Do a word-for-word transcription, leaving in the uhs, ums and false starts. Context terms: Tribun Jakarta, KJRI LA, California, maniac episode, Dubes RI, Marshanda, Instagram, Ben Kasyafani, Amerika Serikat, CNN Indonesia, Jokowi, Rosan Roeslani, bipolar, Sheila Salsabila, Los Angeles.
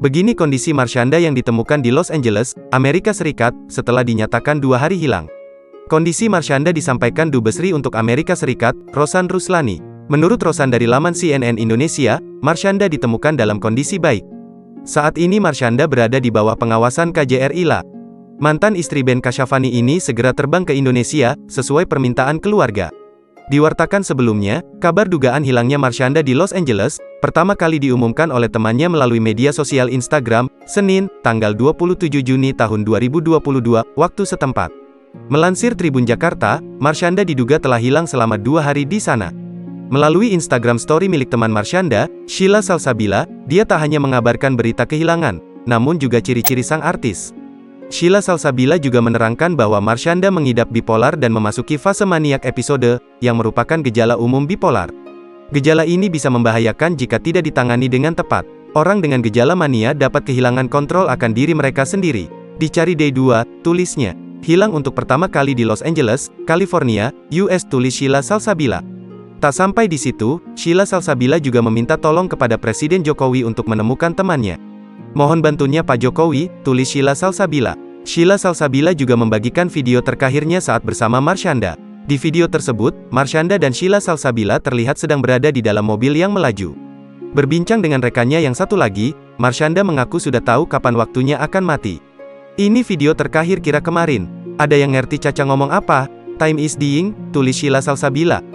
Begini kondisi Marshanda yang ditemukan di Los Angeles, Amerika Serikat, setelah dinyatakan dua hari hilang. Kondisi Marshanda disampaikan Dubes R I untuk Amerika Serikat, Rosan Roeslani. Menurut Rosan dari laman C N N Indonesia, Marshanda ditemukan dalam kondisi baik. Saat ini Marshanda berada di bawah pengawasan K J R I L A. Mantan istri Ben Kasyafani ini segera terbang ke Indonesia, sesuai permintaan keluarga. Diwartakan sebelumnya, kabar dugaan hilangnya Marshanda di Los Angeles, pertama kali diumumkan oleh temannya melalui media sosial Instagram, Senin, tanggal dua puluh tujuh Juni tahun dua ribu dua puluh dua, waktu setempat. Melansir Tribun Jakarta, Marshanda diduga telah hilang selama dua hari di sana. Melalui Instagram story milik teman Marshanda, Sheila Salsabila, dia tak hanya mengabarkan berita kehilangan, namun juga ciri-ciri sang artis. Sheila Salsabila juga menerangkan bahwa Marshanda mengidap bipolar dan memasuki fase maniak episode, yang merupakan gejala umum bipolar. Gejala ini bisa membahayakan jika tidak ditangani dengan tepat. Orang dengan gejala mania dapat kehilangan kontrol akan diri mereka sendiri. Dicari D dua, tulisnya. Hilang untuk pertama kali di Los Angeles, California, U S, tulis Sheila Salsabila. Tak sampai di situ, Sheila Salsabila juga meminta tolong kepada Presiden Jokowi untuk menemukan temannya. Mohon bantunya Pak Jokowi, tulis Sheila Salsabila. Sheila Salsabila juga membagikan video terakhirnya saat bersama Marshanda. Di video tersebut, Marshanda dan Sheila Salsabila terlihat sedang berada di dalam mobil yang melaju. Berbincang dengan rekannya yang satu lagi, Marshanda mengaku sudah tahu kapan waktunya akan mati. Ini video terakhir kira kemarin. Ada yang ngerti Caca ngomong apa? Time is dying, tulis Sheila Salsabila.